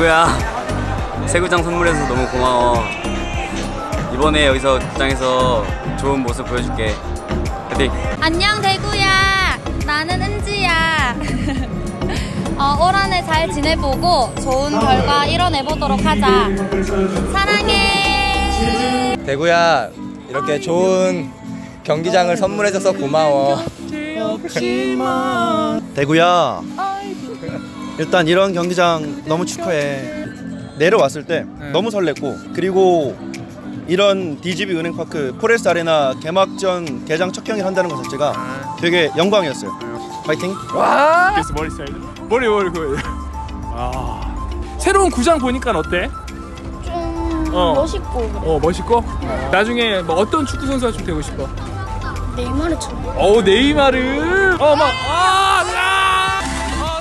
재구야, 새구장 선물해서 너무 고마워. 이번에 여기서 극장에서 좋은 모습 보여줄게. 파이팅! 안녕 대구야, 나는 은지야. 올 한 해 잘 지내보고 좋은 결과 이뤄내보도록 하자. 사랑해! 대구야, 이렇게 좋은 경기장을 선물해줘서 고마워. 대구야, 일단 이런 경기장 너무 축하해. 내려왔을 때 너무 설렜고, 그리고 이런 DGB 은행 파크 포레스아레나 개막전 개장 첫 경기를 한다는 것 자체가 되게 영광이었어요. 파이팅! 와! 그래서 머리 스타일. 머리 그거. 아. 새로운 구장 보니까 어때? 좀 멋있고. 멋있고? 나중에 뭐 어떤 축구 선수가 좀 되고 싶어? 네이마르처럼. 오, 네이마르.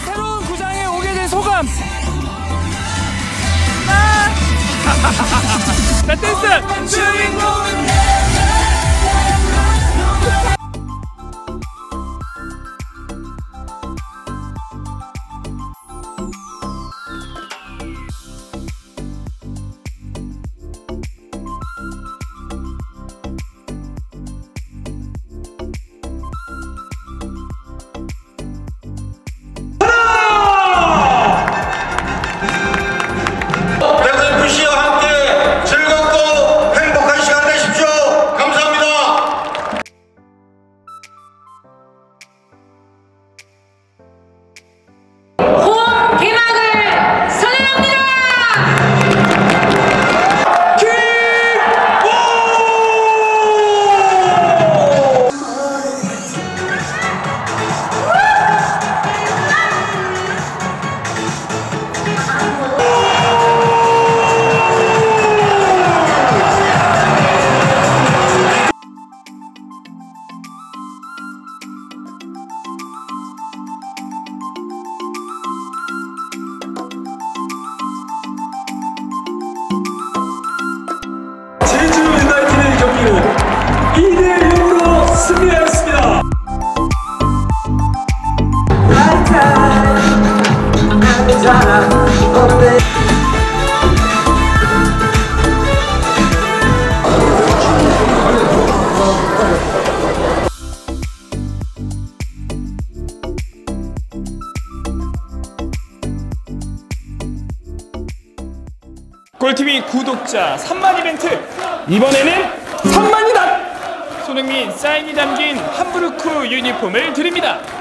새로운 구장에 오게 된 소감. 자, 댄스! 골TV 구독자 3만 이벤트! 이번에는 3만이다! 손흥민 사인이 담긴 함부르크 유니폼을 드립니다!